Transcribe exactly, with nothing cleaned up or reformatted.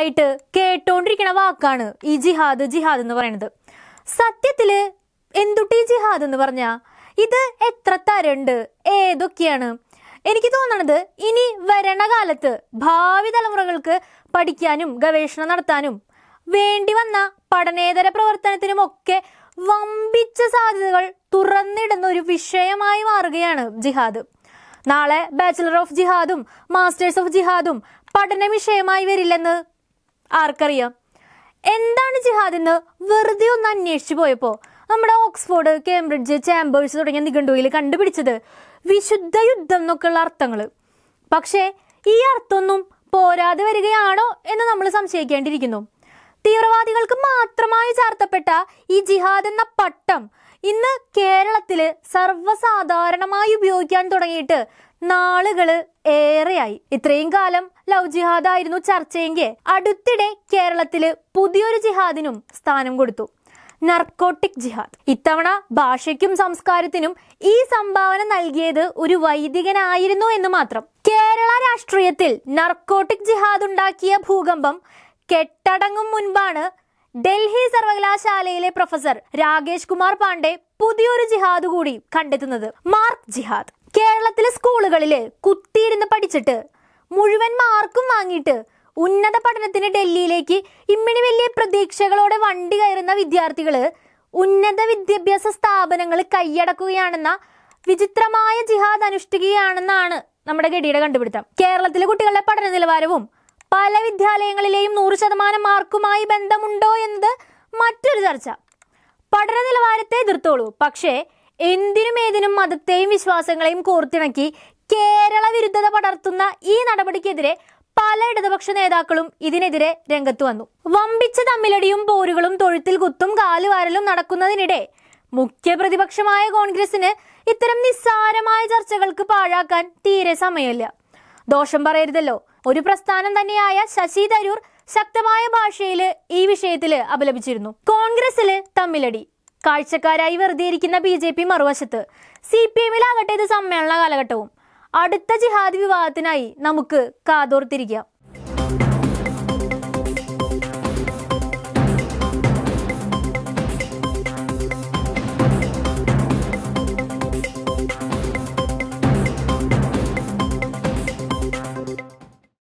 ആയിട്ട് കേട്ടോണ്ടിരിക്കുന്ന വാക്കാണ് ഈ ജിഹാദ് ജിഹാദ് എന്ന് പറയുന്നത്. സത്യത്തിൽ എന്തുട്ടി ജിഹാദ് എന്ന് പറഞ്ഞാൽ ഇത് എത്ര തരണ്ട് ഏതൊക്കെയാണ്? എനിക്ക് തോന്നുന്നത് ഇനി വരണ കാലത്ത് ഭാവി തലമുറകൾക്ക് പഠിക്കാനും ഗവേഷണം നടത്താനും വേണ്ടി വന്ന പഠനേതര പ്രവർത്തനത്തിനുമൊക്കെ വമ്പിച്ച സാധ്യതകൾ തുറന്നിടുന്ന ഒരു വിഷയമായി മാറുകയാണ് ജിഹാദ്. നാളെ ബാച്ചിലർ ഓഫ് ജിഹാദും മാസ്റ്റേഴ്സ് ഓഫ് ജിഹാദും പഠന വിഷയമായി വരില്ലെന്ന് ആർക്കറിയാം? എന്താണ് ജിഹാദ് എന്ന് വെറുതെ ഒന്ന് അന്വേഷിച്ചു പോയപ്പോൾ നമ്മുടെ ഓക്സ്ഫോർഡ്, കേംബ്രിഡ്ജ്, ചാമ്പേഴ്സ് തുടങ്ങിയ നിഘണ്ടുവിൽ കണ്ടുപിടിച്ചത് വിശുദ്ധ യുദ്ധം എന്നൊക്കെയുള്ള അർത്ഥങ്ങൾ. പക്ഷേ ഈ അർത്ഥമൊന്നും പോരാതെ വരികയാണോ എന്ന് നമ്മൾ സംശയിക്കേണ്ടിയിരിക്കുന്നു. തീവ്രവാദികൾക്ക് മാത്രമായി ചാർത്തപ്പെട്ട ഈ ജിഹാദ് എന്ന പട്ടം ഇന്ന് കേരളത്തിൽ സർവ്വസാധാരണമായി ഉപയോഗിക്കാൻ തുടങ്ങിയിട്ട് നാളുകൾ ഏറെയായി. ഇത്രയും കാലം ലവ് ജിഹാദായിരുന്നു ചർച്ചയെങ്കിൽ അടുത്തിടെ കേരളത്തിൽ പുതിയൊരു ജിഹാദിനും സ്ഥാനം കൊടുത്തു, നർക്കോട്ടിക് ജിഹാദ്. ഇത്തവണ ഭാഷയ്ക്കും സംസ്കാരത്തിനും ഈ സംഭാവന നൽകിയത് ഒരു വൈദികനായിരുന്നു എന്ന് മാത്രം. കേരള രാഷ്ട്രീയത്തിൽ നർക്കോട്ടിക് ജിഹാദ് ഉണ്ടാക്കിയ ഭൂകമ്പം കെട്ടടങ്ങും മുൻപാണ് ഡൽഹി സർവകലാശാലയിലെ പ്രൊഫസർ രാകേഷ് കുമാർ പാണ്ഡെ പുതിയൊരു ജിഹാദ് കൂടി കണ്ടെത്തുന്നത്, മാർക്ക് ജിഹാദ്. കേരളത്തിലെ സ്കൂളുകളിലെ കുത്തിയിരുന്ന് പഠിച്ചിട്ട് മുഴുവൻ മാർക്കും വാങ്ങിയിട്ട് ഉന്നത പഠനത്തിന് ഡൽഹിയിലേക്ക് ഇമ്മിണി വലിയ പ്രതീക്ഷകളോടെ വണ്ടി കയറുന്ന വിദ്യാർത്ഥികള് ഉന്നത വിദ്യാഭ്യാസ സ്ഥാപനങ്ങൾ കൈയടക്കുകയാണെന്ന വിചിത്രമായ ജിഹാദ് അനുഷ്ഠിക്കുകയാണെന്നാണ് നമ്മുടെ ഗഡിയുടെ കണ്ടുപിടുത്തം. കേരളത്തിലെ കുട്ടികളുടെ പഠന നിലവാരവും പല വിദ്യാലയങ്ങളിലെയും നൂറ് ശതമാനം മാർക്കുമായി ബന്ധമുണ്ടോ എന്നത് മറ്റൊരു ചർച്ച. പഠന നിലവാരത്തെ എതിർത്തോളൂ, പക്ഷേ എന്തിനും ഏതിനും മതത്തെയും വിശ്വാസങ്ങളെയും കോർത്തിണക്കി കേരള വിരുദ്ധത പടർത്തുന്ന ഈ നടപടിക്കെതിരെ പല ഇടതുപക്ഷ നേതാക്കളും ഇതിനെതിരെ രംഗത്ത് വന്നു. വമ്പിച്ച തമ്മിലടിയും പോരുകളും തൊഴുത്തിൽ കുത്തും കാലുവാരലും നടക്കുന്നതിനിടെ മുഖ്യ പ്രതിപക്ഷമായ കോൺഗ്രസിന് ഇത്തരം നിസ്സാരമായ ചർച്ചകൾക്ക് പാഴാക്കാൻ തീരെ സമയമില്ല. ദോഷം പറയരുതല്ലോ, ഒരു പ്രസ്ഥാനം തന്നെയായ ശശി തരൂർ ശക്തമായ ഭാഷയിൽ ഈ വിഷയത്തിൽ അപലപിച്ചിരുന്നു. കോൺഗ്രസില് തമ്മിലടി, കാഴ്ചക്കാരായി വെറുതെ ഇരിക്കുന്ന ബി ജെ പി മറുവശത്ത്, സി പി എമ്മിലാകട്ടെ ഇത് സമ്മേളന കാലഘട്ടവും. അടുത്ത ജിഹാദ് വിവാദത്തിനായി നമുക്ക് കാതോർത്തിരിക്കാം.